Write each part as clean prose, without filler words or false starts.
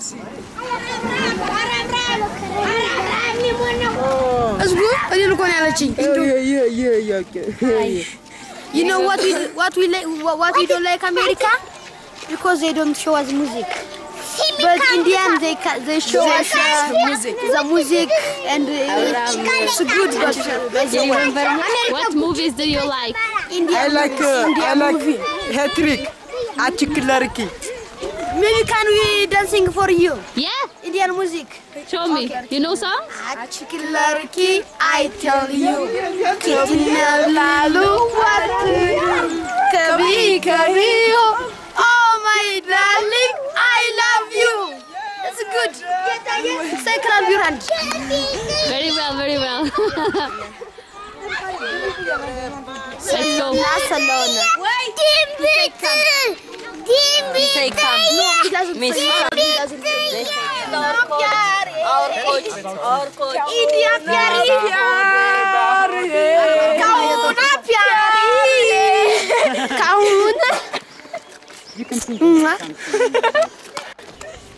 see. Oh. It's good? A little allergy. Yeah. You know what we don't like America? Because they don't show us music. But in the end, they show us the music and it's good. What movies do you like? I like Hattrick, Hachikilariki. Maybe can we dancing for you? Yeah. Indian music. Show me. You know song? Hachikilariki, I tell you. Ketilalalu, what do you? Kabi, Kabi. Oh my darling, I love you. That's good. Say clap your hand. Very well, very well. Let's go. Barcelona. You can see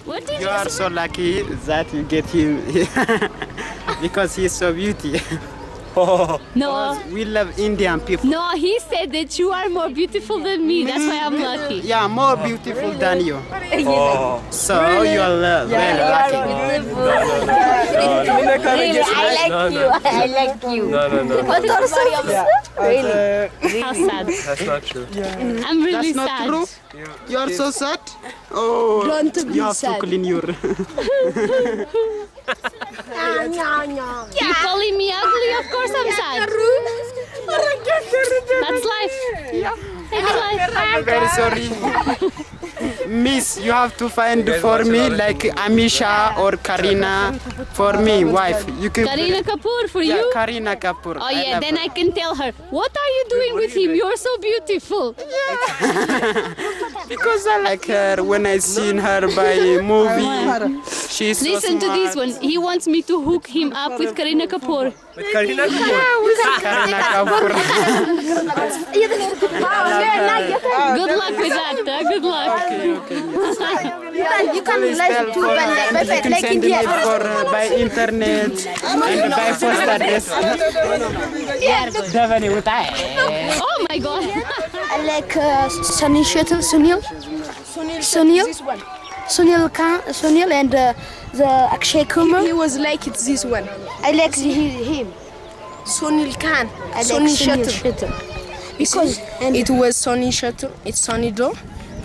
what did you are so lucky that you get him because he's so beautiful. Oh. No, we love Indian people. No, he said that you are more beautiful than me. That's why I'm lucky. Yeah, more beautiful than you. Oh. So you are very lucky. I like you. No. But also, really? How sad. That's not true. Yeah. I'm really sad. That's not true. You are so sad. Oh, don't you have to clean your. No. You're calling me ugly? Of course I'm sad. That's life. Yeah. That's life. I'm very sorry. Miss, you have to find for me like Amisha or Kareena for me, wife. You can Kareena Kapoor for you? Yeah, Kareena Kapoor. Oh yeah, then I can tell her, what are you doing with him? You're so beautiful. Yeah. Because I like her when I seen her by movie. She's listen so to this one. He wants me to hook him up with Kareena Kapoor. With Kareena Kapoor? Good luck with that. Good luck. Okay. You can like to like India for by internet and by post address. Oh my god. I like Suniel Shetty, Suniel and the Akshay Kumar. He was like it's this one. I like him. Suniel Khan. I like Suniel Shetty. Because and it was Suniel Shetty. It's Suniel Do.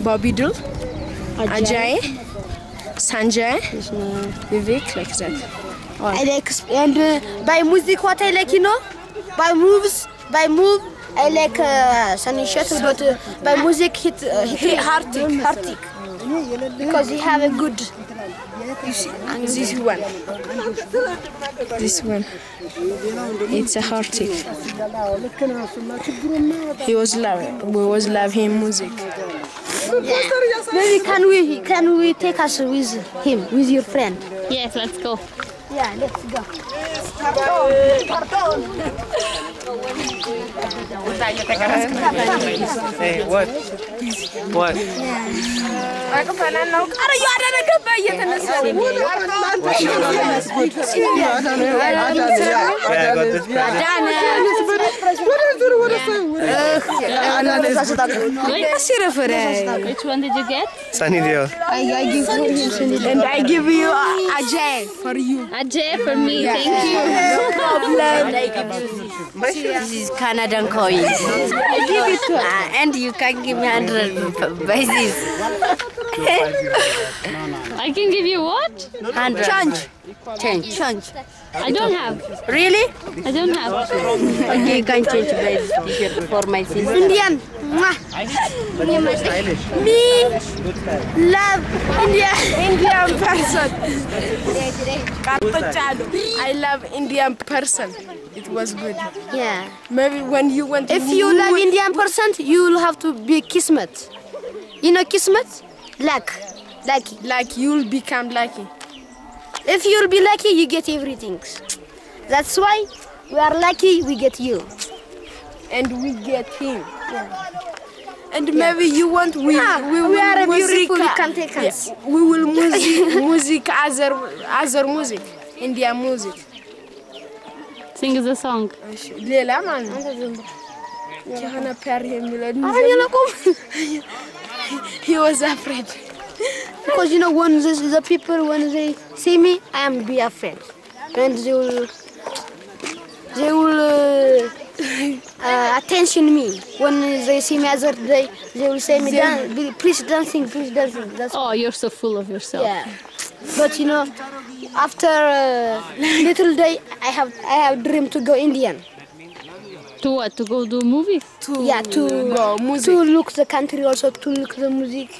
Bobby Dool, Ajay, Sanjay, Vivek, like that. Oh. I like, and by music, what I like, you know? By move, I like Suniel Shetty, but by music, hit Hattrick. Because he have a good, you see, and this one, it's a Hattrick. We always love him music. Yeah. Maybe can we take us with him, with your friend? Yes, let's go. Yeah, let's go. Hey, what? Which one did you get? Sanideo. I give you Ajay for you. Ajay for me, yeah. Thank you. No problem. This is Canadian coins. I give it to her. And you can give me 100 basis. I can give you what? 100. Change. I don't have. Really? I don't have. Okay, you can change basis for my sister. Indian. Me love Indian person. I love Indian person. It was good. Yeah. Maybe when you went. If you love Indian person, you'll have to be kismet. You know kismet? Lucky. Like you'll become lucky. If you'll be lucky, you get everything. That's why we are lucky. We get you. And we get him. Yeah. and maybe you want we are beautiful contestants. Yeah. We will music other music, India music. Sing the song. Leila man. He was afraid. Because you know, when the people, when they see me, I am be afraid. And they will attention me. When they see me other day, they will say me, please dancing. That's oh, you're so full of yourself. Yeah. But you know, after little day, I have dream to go Indian. To what? To go do movies? To look the country also, to look the music.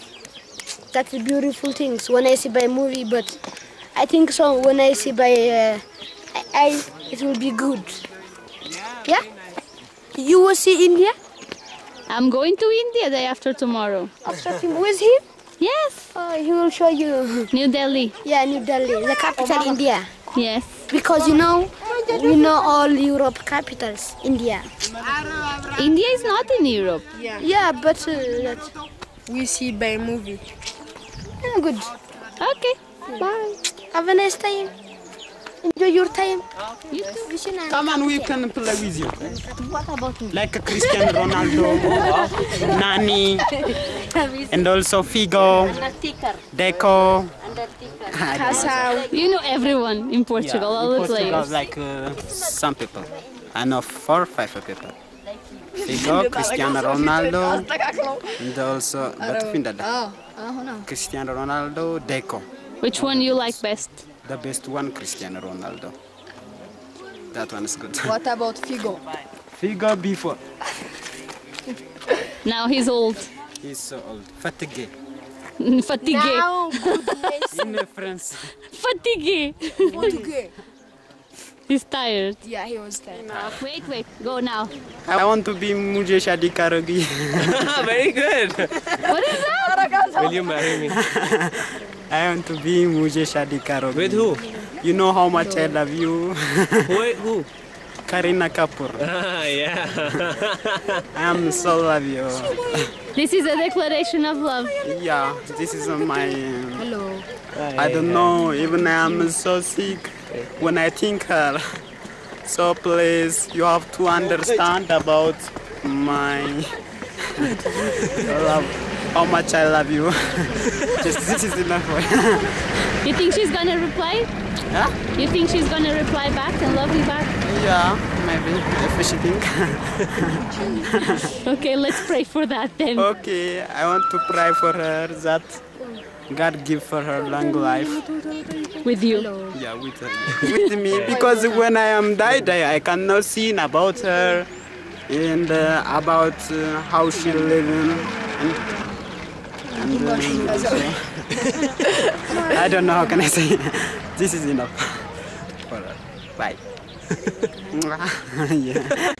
That's beautiful things when I see by movie, but I think so when I see by it will be good. Yeah? You will see India? I'm going to India day after tomorrow. After tomorrow? With him? Yes. Oh, he will show you. New Delhi. Yeah, New Delhi, the capital of India. Yes. Because you know all Europe capitals, India. India is not in Europe. Yeah, but we see by movie. Oh, good. Okay. Bye. Have a nice time. Enjoy your time. You too. Come on, we can play with you. What about me? Like Cristiano Ronaldo, Nani, and also Figo, Deco. You know everyone in Portugal, all the players. Like some people. I know 4 or 5 people. Figo, Cristiano Ronaldo, and also Cristiano Ronaldo, Deco. Which one you like best? The best one, Cristiano Ronaldo. That one is good. What about Figo? Figo before. Now he's old. He's so old. Fatigué. Fatigué. Now, in France. Fatigué. Fatigué. He's tired. Yeah, he was tired. Enough. Wait, go now. I want to be Mujhe Shadi Karogi. Very good. What is that? Will you marry me? I want to be Mujhe Shadi Karogi. With who? You know how much I love you. Wait, who? Kareena Kapoor. Yeah. I am so love you. This is a declaration of love. Yeah, this is my... Hello. I don't know, even I am so sick. When I think her, so please, you have to understand about my love, how much I love you. Just this is enough for you. You think she's gonna reply? Huh? You think she's gonna reply back and love you back? Yeah, maybe, if she think. Okay, let's pray for that then. Okay, I want to pray for her that God give for her long life. With you? Hello. Yeah, with her. With me, because when I am died, I cannot see about her and about how she living. I don't know how can I say. This is enough. Bye. Yeah.